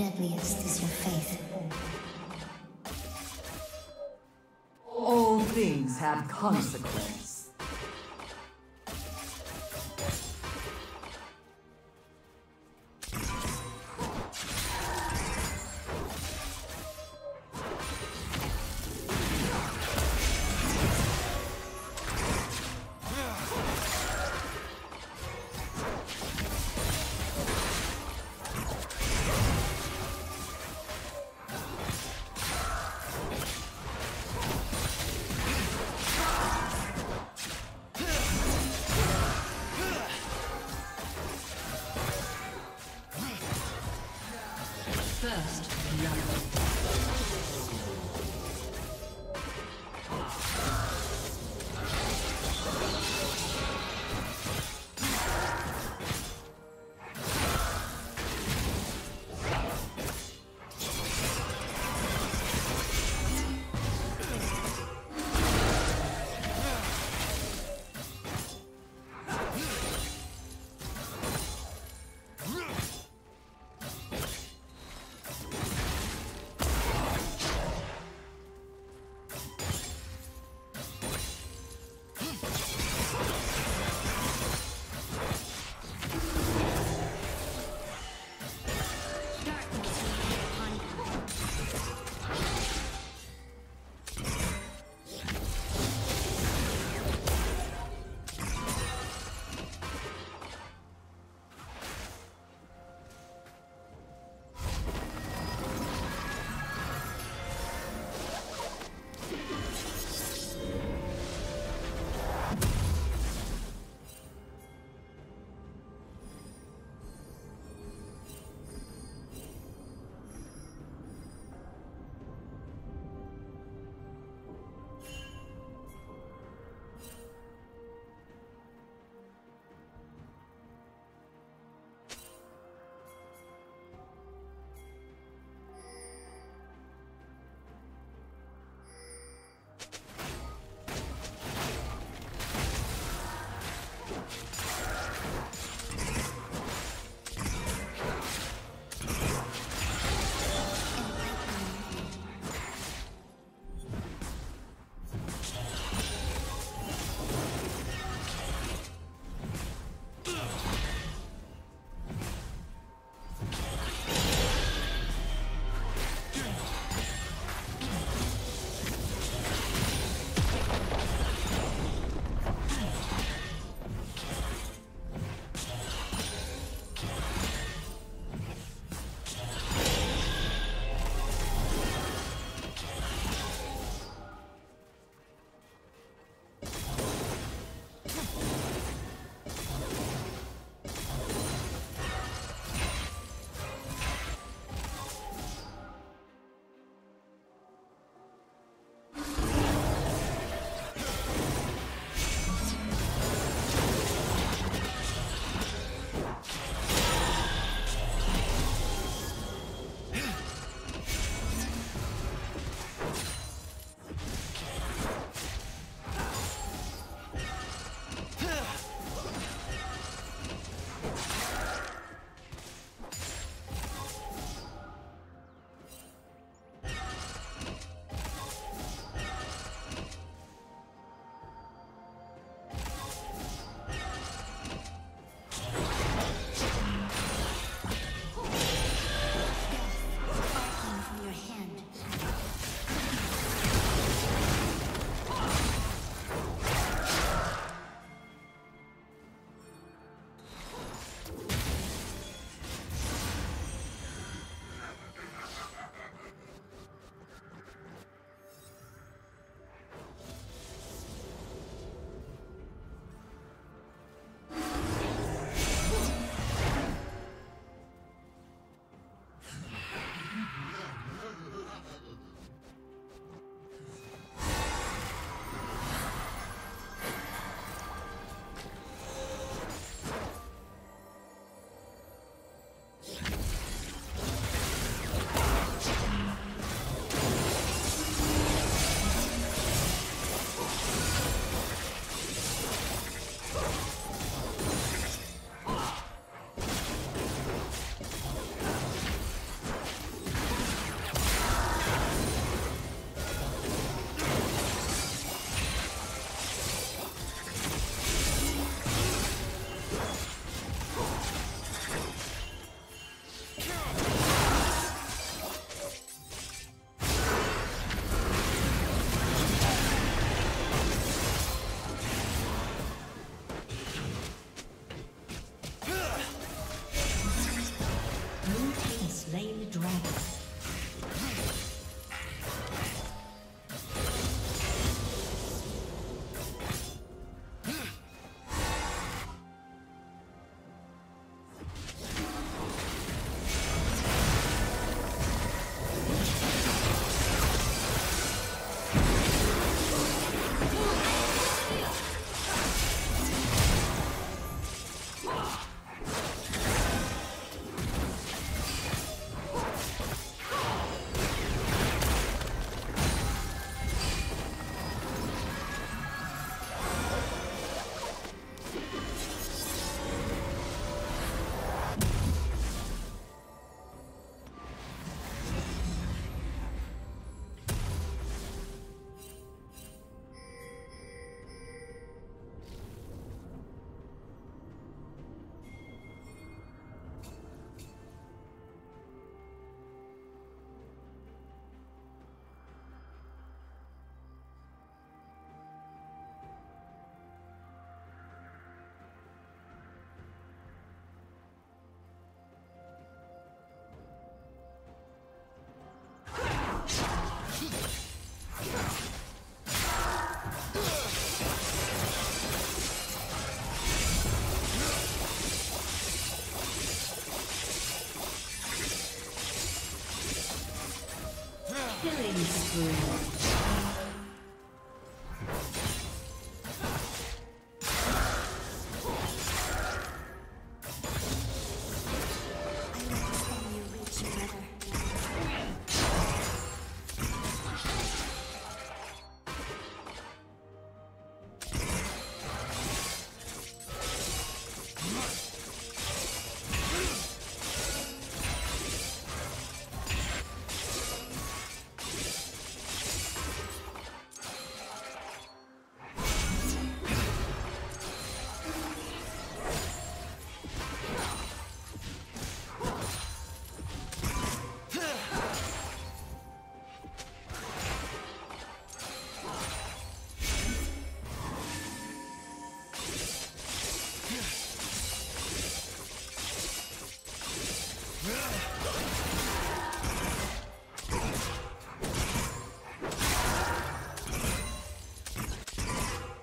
deadliest is your faith. All things have consequences. First love.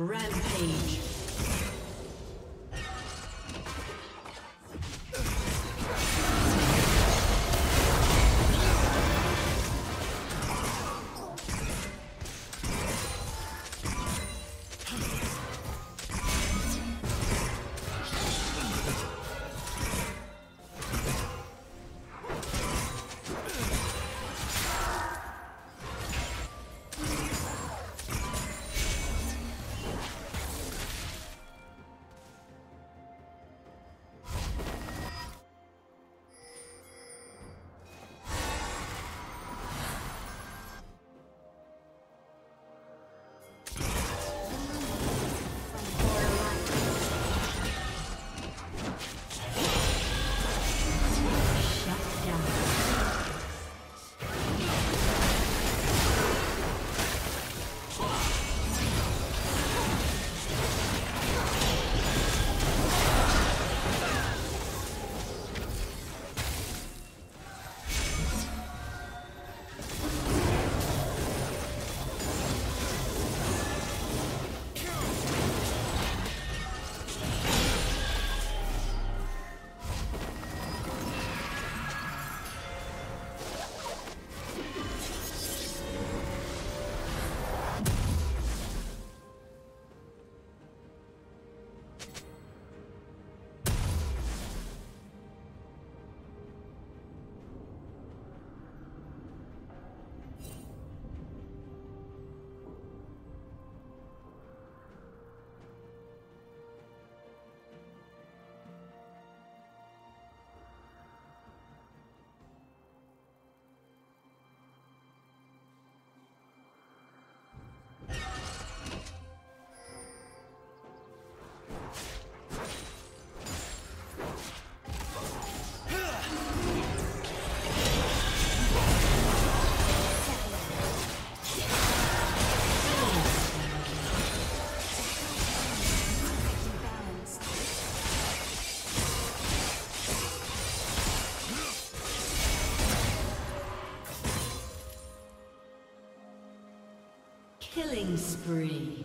Rampage. Killing spree.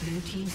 Blue team's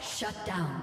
Shut down.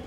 Red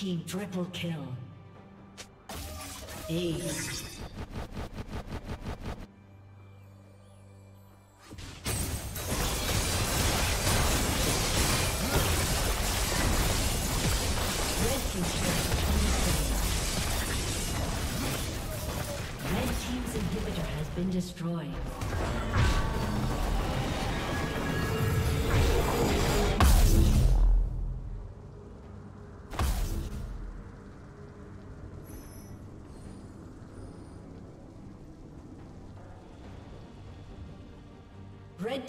Team triple kill. Ace. Red Team's inhibitor has been destroyed. Red